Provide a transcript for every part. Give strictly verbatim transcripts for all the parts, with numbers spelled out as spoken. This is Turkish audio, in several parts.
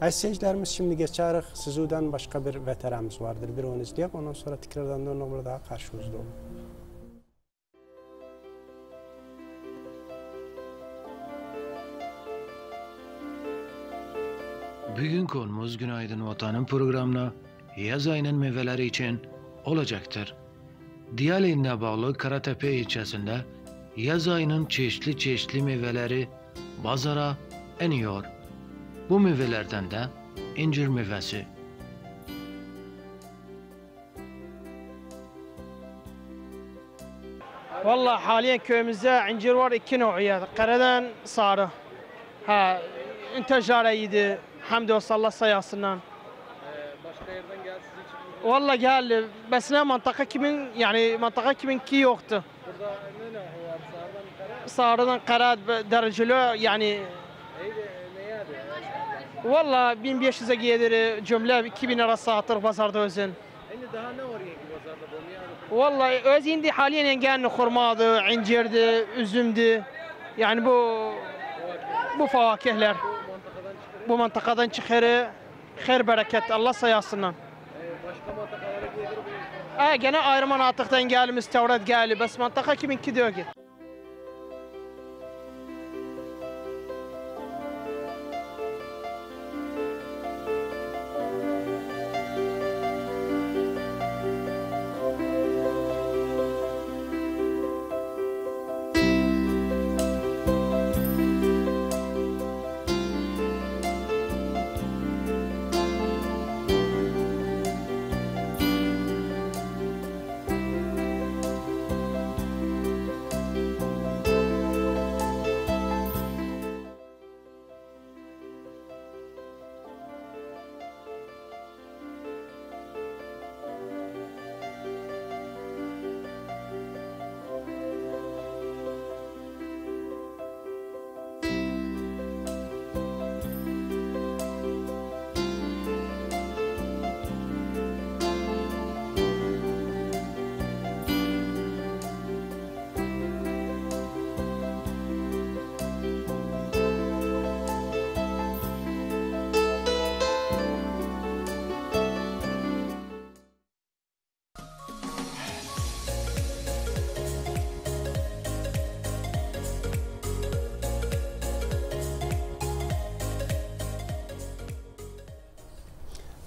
Əziz şimdi geçerik. Sizden başka bir veterimiz vardır. Bir onu izleyip ondan sonra tekrardan dönüp burada daha karşınızda olur. Bugün konumuz Günaydın Vatanım programına yaz ayının meyveleri için olacaktır. Diyale'ye bağlı Karatepe ilçesinde yaz ayının çeşitli çeşitli meyveleri bazara eniyor. Bu meyvelerden de incir meyvesi. Vallahi haliyen köyümüzde incir var iki növü. Karadan sarı. Ha, inticareydi. Hamdolsun Allah sayasından. Ee, başka yerden gel sizi için. Valla gel. Besne mantaka kimin yani mantaka kimin ki yoktu. Burada ne var? Sağırdan karat dereceli yani. Valla bin beş yüze gelir cümle iki bin arası atır pazarda özün. Şimdi daha ne var ki pazarda? Valla öz indi haliyen gelen hurmadı, incirdi, üzümdü. Yani bu bu fakihler. Bu mantakadan çıkarı, her bereket Allah sayasından. Ee, başka mantakalara gelir mi? Ee, gene ayrıman atıktan gelmiş, Tevrat geldi. Bes mantaka kiminki diyor ki.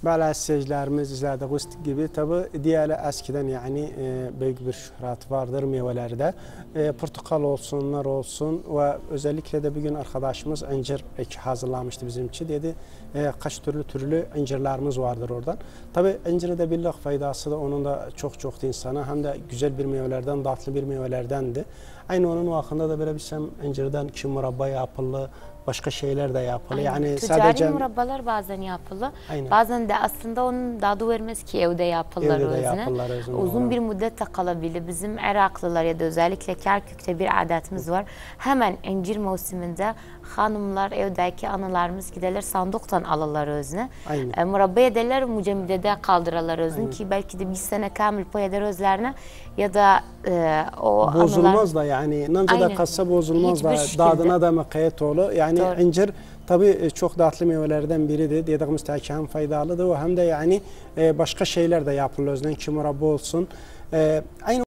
Bəli, seyircilerimiz izlediğiniz gibi tabi Diyale eskiden yani e, büyük bir şöhret vardır meyvelerde. E, portakal olsun, nar olsun ve özellikle de bugün arkadaşımız incir hazırlamıştı bizim için. Dedi e, kaç türlü türlü incirlerimiz vardır oradan. Tabi inciri de billah faydası da onun da çok çok insana hem de güzel bir meyvelerden, tatlı bir meyvelerdendi. Aynı onun hakkında da böyle bilsem incirden ki murabba yapılı, başka şeyler de yapılır. Yani ticari sadece murabbalar bazen yapılır. Aynen. Bazen de aslında onun dadı vermez ki evde yapılır özüne. Uzun ona bir müddet de kalabilir. Bizim Iraklılar ya da özellikle Kerkük'te bir adetimiz var. Hemen incir mevsiminde hanımlar evdeki analarımız giderler sandıktan alırlar özüne. E, murabba ederler, mücemmidede kaldırırlar özüne. Aynen. Ki belki de bir sene kamil pay eder özlerine ya da e, o bozulmaz analar da yani. Nanca da katsa bozulmaz hiçbir da şekilde. Dadına da mekayet olur. Yani yani incir tabii çok tatlı meyvelerden biridir. Dediğimiz ki hem faydalıdır hem de yani başka şeyler de yapılır özden ki murabba olsun. Aynı